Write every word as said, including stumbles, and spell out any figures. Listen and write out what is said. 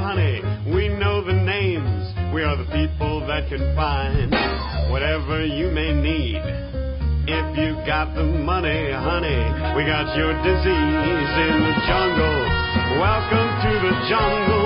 on, honey, we know the names. We are the people that can find whatever you may need. If you got the money, honey, we got your disease in the jungle. Welcome to the jungle.